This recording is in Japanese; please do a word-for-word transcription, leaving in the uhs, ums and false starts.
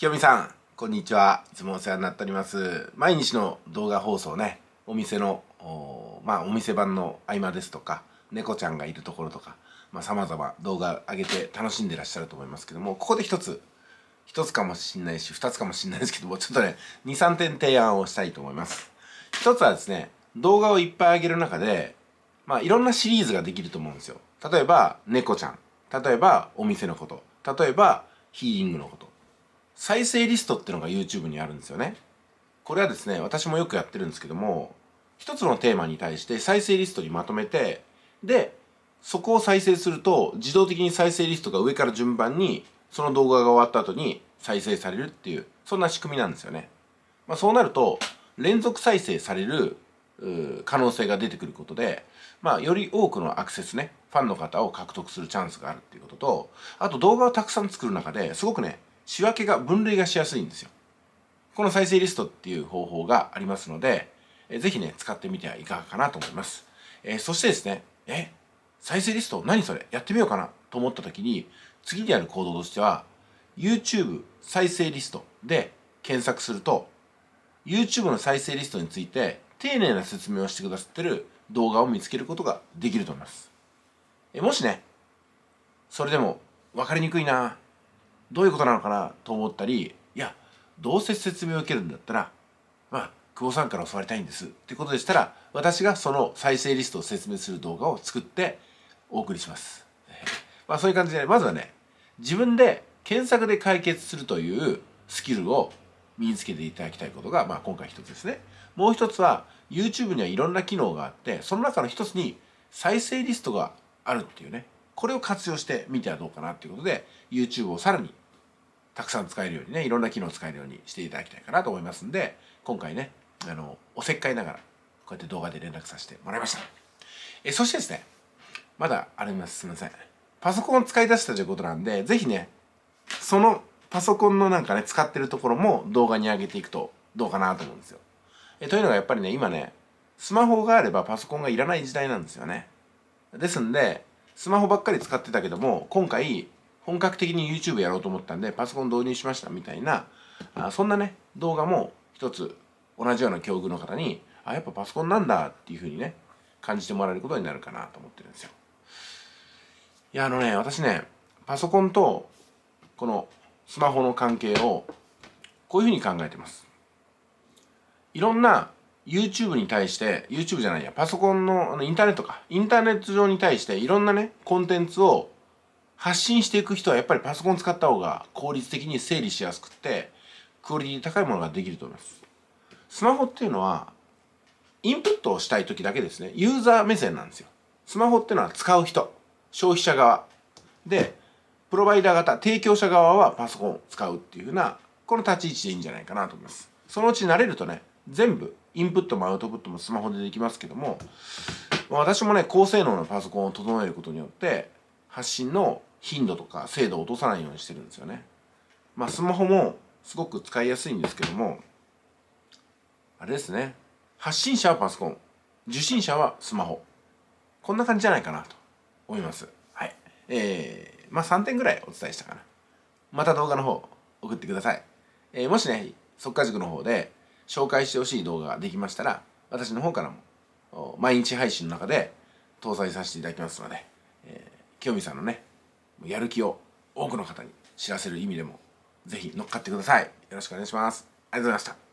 きよみさん、こんにちは。いつもお世話になっております。毎日の動画放送ね、お店の、おまあ、お店版の合間ですとか、猫ちゃんがいるところとか、まあ、様々動画上げて楽しんでらっしゃると思いますけども、ここで一つ、一つかもしんないし、二つかもしんないですけども、ちょっとね、二、三点提案をしたいと思います。一つはですね、動画をいっぱい上げる中で、まあ、いろんなシリーズができると思うんですよ。例えば、猫ちゃん。例えば、お店のこと。例えば、ヒーリングのこと。再生リストっていうのが YouTube にあるんですよね。これはですね、私もよくやってるんですけども、一つのテーマに対して再生リストにまとめて、で、そこを再生すると自動的に再生リストが上から順番にその動画が終わった後に再生されるっていう、そんな仕組みなんですよね。まあ、そうなると連続再生される可能性が出てくることで、まあ、より多くのアクセスね、ファンの方を獲得するチャンスがあるっていうことと、あと動画をたくさん作る中ですごくね、仕分けが、分類がしやすいんですよ。この再生リストっていう方法がありますので、えぜひね、使ってみてはいかがかなと思います。えー、そしてですね、え、再生リスト何それやってみようかなと思った時に、次にある行動としては、YouTube 再生リストで検索すると、YouTube の再生リストについて丁寧な説明をしてくださってる動画を見つけることができると思います。えもしね、それでも分かりにくいな、どういうことなのかなと思ったり、いや、どうせ説明を受けるんだったら、まあ、久保さんから教わりたいんですってことでしたら、私がその再生リストを説明する動画を作ってお送りします。まあ、そういう感じで、まずはね、自分で検索で解決するというスキルを身につけていただきたいことが、まあ、今回一つですね。もう一つは、YouTube にはいろんな機能があって、その中の一つに再生リストがあるっていうね、これを活用してみてはどうかなっていうことで、YouTube をさらにたくさん使えるようにね、いろんな機能を使えるようにしていただきたいかなと思いますんで、今回ね、あの、おせっかいながら、こうやって動画で連絡させてもらいました。え、そしてですね、まだあります。すみません。パソコンを使い出したということなんで、ぜひね、そのパソコンのなんかね、使ってるところも動画に上げていくとどうかなと思うんですよ。え、というのがやっぱりね、今ね、スマホがあればパソコンがいらない時代なんですよね。ですんで、スマホばっかり使ってたけども、今回、本格的に YouTube やろうと思ったんで、パソコン導入しましたみたいな、あそんなね、動画も一つ、同じような境遇の方に、あ、やっぱパソコンなんだっていう風にね、感じてもらえることになるかなと思ってるんですよ。いや、あのね、私ね、パソコンと、このスマホの関係を、こういう風に考えてます。いろんな、YouTube に対して、YouTube じゃないや、パソコンの、あのインターネットか。インターネット上に対していろんなね、コンテンツを発信していく人はやっぱりパソコン使った方が効率的に整理しやすくって、クオリティ高いものができると思います。スマホっていうのは、インプットをしたい時だけですね。ユーザー目線なんですよ。スマホっていうのは使う人、消費者側。で、プロバイダー型、提供者側はパソコンを使うっていうふうな、この立ち位置でいいんじゃないかなと思います。そのうち慣れるとね、全部、インプットもアウトプットもスマホでできますけども、私もね、高性能なパソコンを整えることによって、発信の頻度とか精度を落とさないようにしてるんですよね。まあ、スマホもすごく使いやすいんですけども、あれですね、発信者はパソコン、受信者はスマホ。こんな感じじゃないかなと思います。はい。えー、まあさんてんぐらいお伝えしたかな。また動画の方送ってください。えー、もしね、速稼塾の方で、紹介してほしい動画ができましたら、私の方からも、毎日配信の中で搭載させていただきますので、えー、きよみさんのね、やる気を多くの方に知らせる意味でも、ぜひ乗っかってください。よろしくお願いします。ありがとうございました。